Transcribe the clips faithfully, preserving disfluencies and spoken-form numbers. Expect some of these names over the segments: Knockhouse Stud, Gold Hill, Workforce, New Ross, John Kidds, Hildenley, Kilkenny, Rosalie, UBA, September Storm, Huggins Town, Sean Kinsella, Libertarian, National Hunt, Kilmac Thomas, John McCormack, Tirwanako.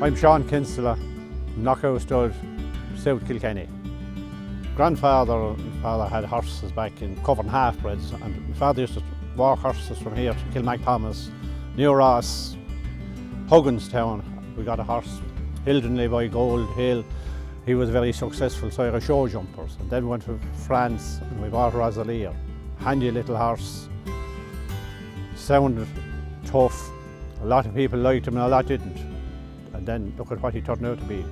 I'm Sean Kinsella, Knockhouse Stud, South Kilkenny. Grandfather and father had horses back in covering half-breeds, and my father used to walk horses from here to Kilmac Thomas, New Ross, Huggins Town. We got a horse, Hildenley by Gold Hill. He was a very successful Irish show jumpers. And then we went to France and we bought Rosalie, handy little horse. Sounded tough. A lot of people liked him and a lot didn't. And then look at what he turned out to be.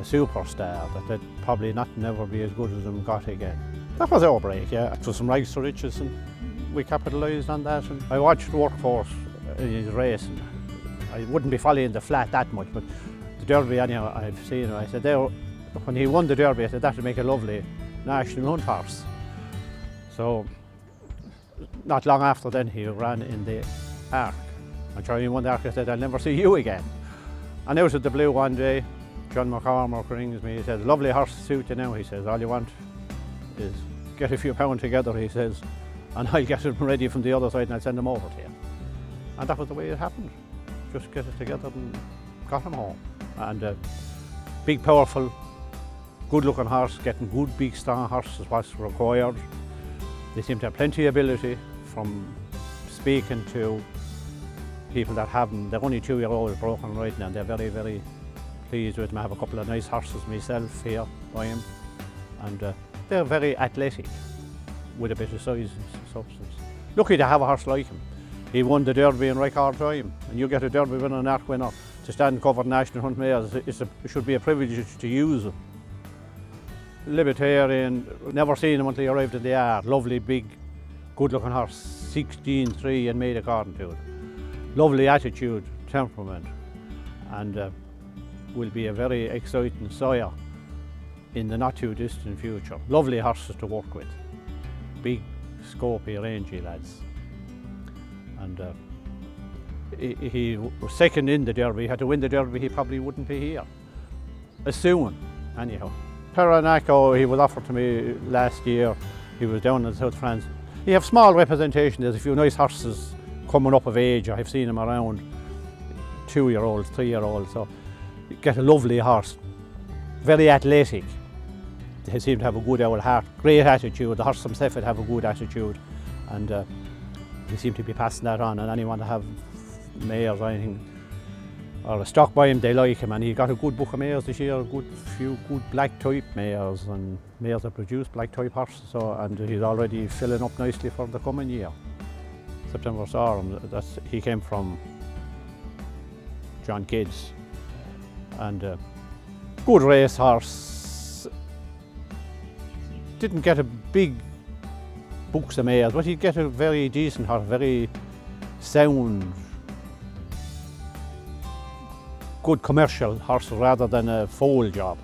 A superstar that they'd probably not never be as good as them got again. That was our break, yeah. It was some rags to riches and we capitalised on that. And I watched Workforce in his race. And I wouldn't be following the flat that much, but the Derby anyhow, I've seen him. I said, there, when he won the Derby, I said, that would make a lovely national hunt horse. So, not long after then, he ran in the Ark. And Charlie won the Ark, I said, I'll never see you again. And out of the blue one day, John McCormack rings me, he says, lovely horse suit you now, he says, all you want is get a few pounds together, he says, and I'll get them ready from the other side and I'll send them over to you. And that was the way it happened. Just get it together and got him home. And a big, powerful, good-looking horse, getting good, big, strong horses was required. They seem to have plenty of ability from speaking to people that have them. They're only two-year-olds broken right now, and they're very, very pleased with them. I have a couple of nice horses myself here, I am, and uh, they're very athletic with a bit of size and substance. Lucky to have a horse like him. He won the Derby in record time, and you get a Derby winner and an Ark winner to stand covered national hunt mares. It's a, it should be a privilege to use them. Libertarian, never seen him until he arrived at the Yard. Lovely, big, good-looking horse, sixteen three and made according to it. Lovely attitude, temperament, and uh, will be a very exciting sire in the not-too-distant future. Lovely horses to work with, big, scopy, rangy lads. And uh, he, he was second in the Derby. He had to win the Derby, he probably wouldn't be here. Assuming, anyhow. Tirwanako, he was offered to me last year. He was down in South France. You have small representation. There's a few nice horses coming up of age. I've seen them around two-year-olds, three-year-olds. So you get a lovely horse, very athletic. They seem to have a good old heart, great attitude. The horse himself would have a good attitude. And uh, they seem to be passing that on, and anyone that have mares or anything, or a stock by him, they like him, and he got a good book of mares this year, a good few good black type mares, and mares that produce black type horses, so, and he's already filling up nicely for the coming year. September Storm, that's, he came from John Kidds, and a good race horse, didn't get a big books of mares, but he'd get a very decent horse, very sound, good commercial horse rather than a foal job.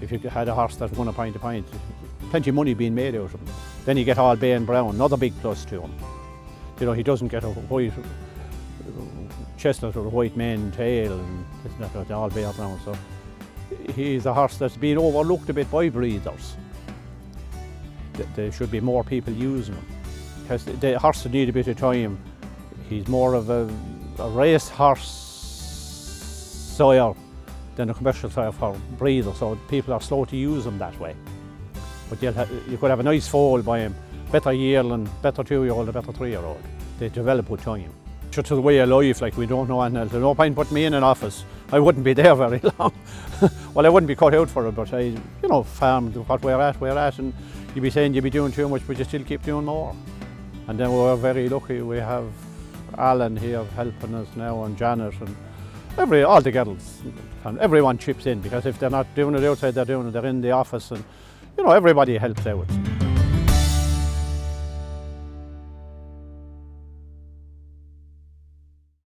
If you had a horse that won a pint to pint, plenty of money being made out of him. Then you get all bay and brown, another big plus to him. You know, he doesn't get a white chestnut or a white mane tail, and it's not all bay or brown. So he's a horse that's been overlooked a bit by breeders. There should be more people using him. Because the horse need a bit of time. He's more of a, a race horse sire than a commercial sire for breeder, so people are slow to use him that way. But you'll have, you could have a nice foal by him, better yearling, better two-year-old, better three-year-old. They develop with time. Sure, to the way of life, like we don't know anything else. No point putting me in an office. I wouldn't be there very long. Well, I wouldn't be cut out for it, but I, you know, farm what we're at, we're at, and you'd be saying you'd be doing too much, but you still keep doing more. And then we're very lucky. We have Alan here helping us now, and Janet, and every all the girls, and everyone chips in, because if they're not doing it outside, they're doing it. They're in the office, and you know, everybody helps out.